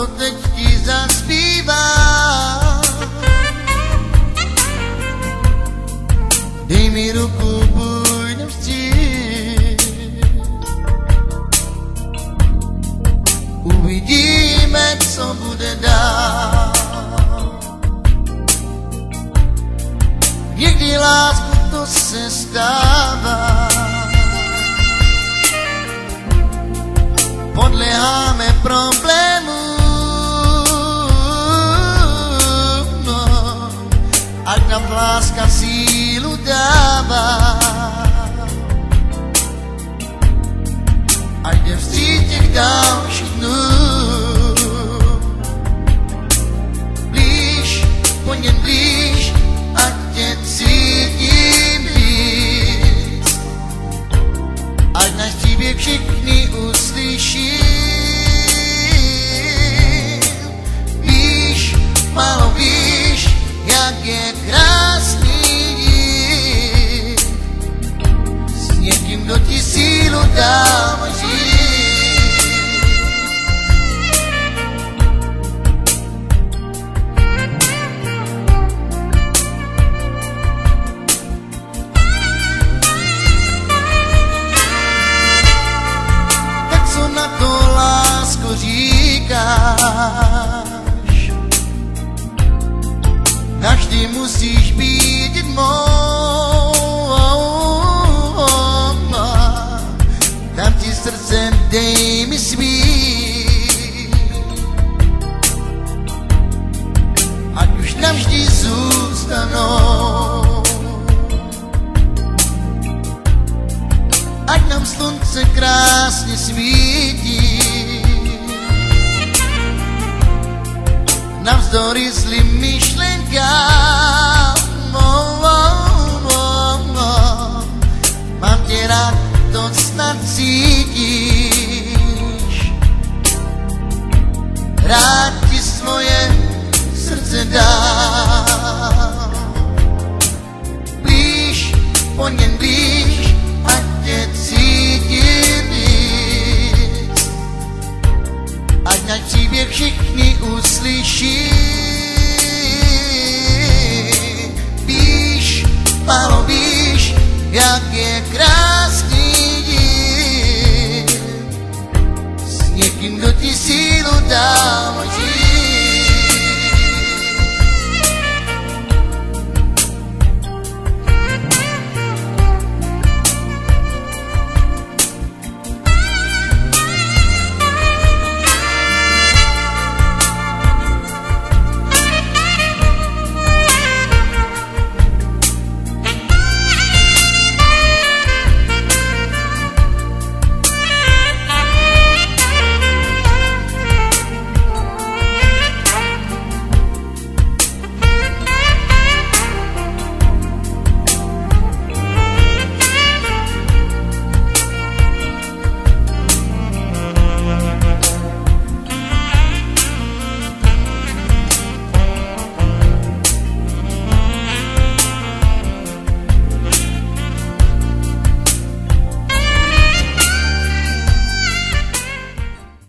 co teď zazpívá. Dej mi ruku, půjdem vstít. Uvidíme, co bude dál. Někdy lásku to se stává. Podléháme problémům, no, ať nám láska sílu dává. Ať jde vstříc těch dalších dnů, blíž, po něm blíž, ať tě cítím víc. Ať nás tebe všichni uslyší. Málo víš, jak je krásný díl, s někým, kdo ti sílu dává žít. Tak co na to, lásko, říkáš? Navždy musíš být mou, dám ti srdce, dej mi svý. Ať už navždy zůstanou, ať nám slunce krásně svítí. Navzdory zlým myšlenkám, mám tě rád, to snad cítíš. Rád ti svoje srdce dám, blíž, po něm blíž, ať tě cítím víc. Ať na tebe všichni uslyší. Víš, málo víš, jak je krásný díl, s někým, kdo ti sílu dává.